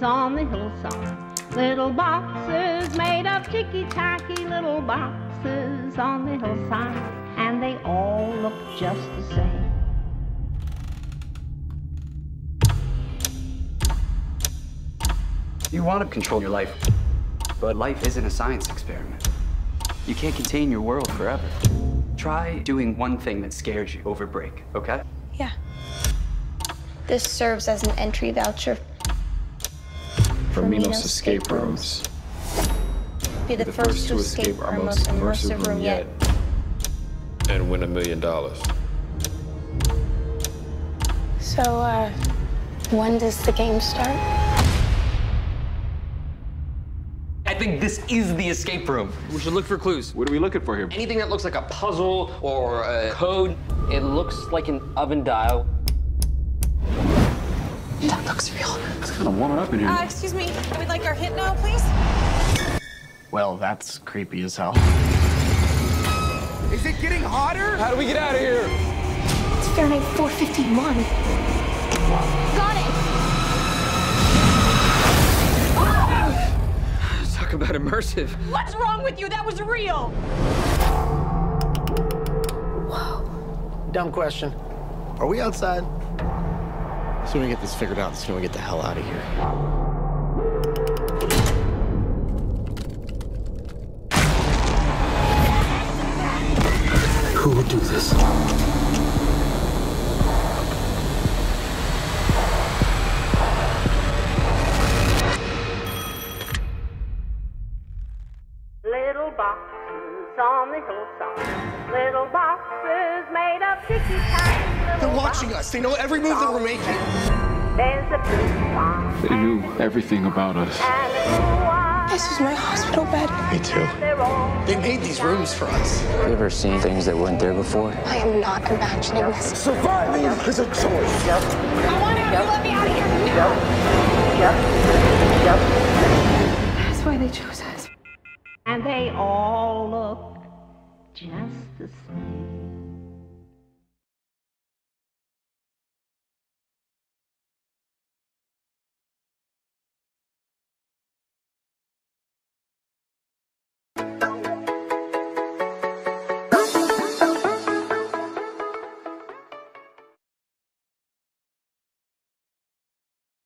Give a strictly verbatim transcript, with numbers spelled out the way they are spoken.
box on the hillside. Little boxes made of ticky-tacky little boxes on the hillside. And they all look just the same. You want to control your life, but life isn't a science experiment. You can't contain your world forever. Try doing one thing that scares you over break, okay? Yeah. This serves as an entry voucher for Minos Escape Rooms. Be the first to escape our most immersive room yet. And win a million dollars. So, uh, when does the game start? I think this is the escape room. We should look for clues. What are we looking for here? Anything that looks like a puzzle or a code. It looks like an oven dial. That looks real. It's kind of warming up in here. Uh, excuse me, I would like our hit now, please. Well, that's creepy as hell. Is it getting hotter? How do we get out of here? It's Fahrenheit four fifty-one. Got it. About immersive. What's wrong with you? That was real. Whoa. Dumb question. Are we outside? The sooner we get this figured out, the sooner we get the hell out of here. Who would do this? Little boxes on the hillside. Little boxes made of ticky-tacky. They're watching us. They know every move that we're making. There's a blue box. They knew everything about us. This is my hospital bed. Me too. They made these rooms for us. Have you ever seen things that weren't there before? I am not imagining this. Surviving is a choice. Yep. I want out. Yep. You let me out of here now. Yep. Yep. That's why they chose us. And they all look just the same.